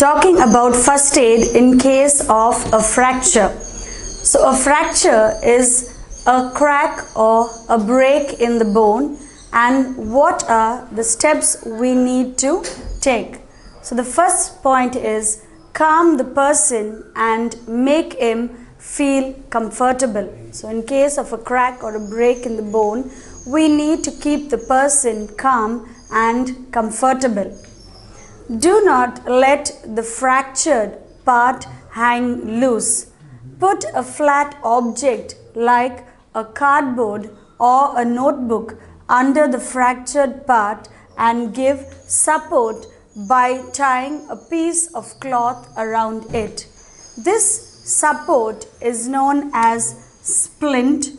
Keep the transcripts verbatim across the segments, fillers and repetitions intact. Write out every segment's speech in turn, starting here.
talking about first aid in case of a fracture. So a fracture is a crack or a break in the bone, and what are the steps we need to take. So the first point is calm the person and make him feel comfortable. So in case of a crack or a break in the bone, we need to keep the person calm and comfortable. Do not let the fractured part hang loose. Put a flat object like a cardboard or a notebook under the fractured part and give support by tying a piece of cloth around it. This support is known as splint,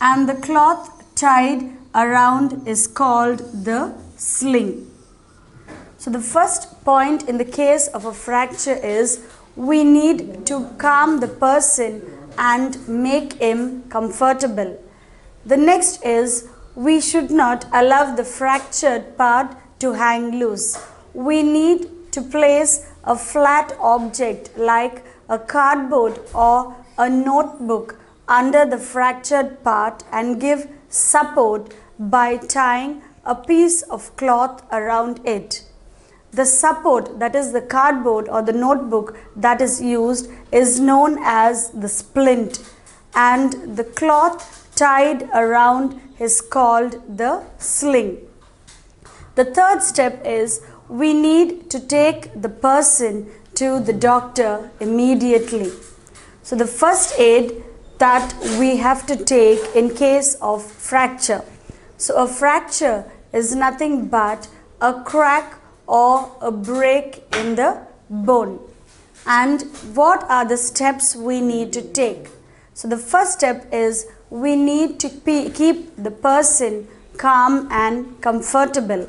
and the cloth tied around is called the sling. So the first point in the case of a fracture is we need to calm the person and make him comfortable. The next is we should not allow the fractured part to hang loose. We need to place a flat object like a cardboard or a notebook under the fractured part and give support by tying a piece of cloth around it. The support, that is the cardboard or the notebook that is used, is known as the splint, and the cloth tied around is called the sling. The third step is we need to take the person to the doctor immediately. So the first aid that we have to take in case of fracture. So a fracture is nothing but a crack or a break in the bone. And what are the steps we need to take? So the first step is we need to keep the person calm and comfortable.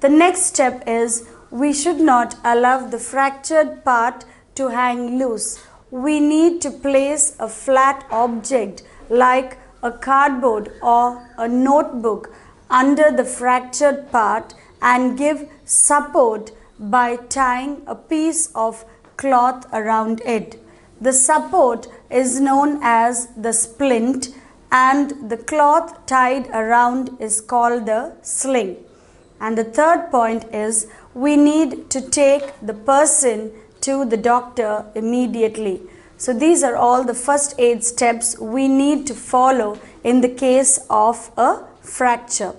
The next step is we should not allow the fractured part to hang loose. We need to place a flat object like a cardboard or a notebook under the fractured part and give support by tying a piece of cloth around it. The support is known as the splint, and the cloth tied around is called the sling. And the third point is we need to take the person to the doctor immediately. So these are all the first aid steps we need to follow in the case of a fracture.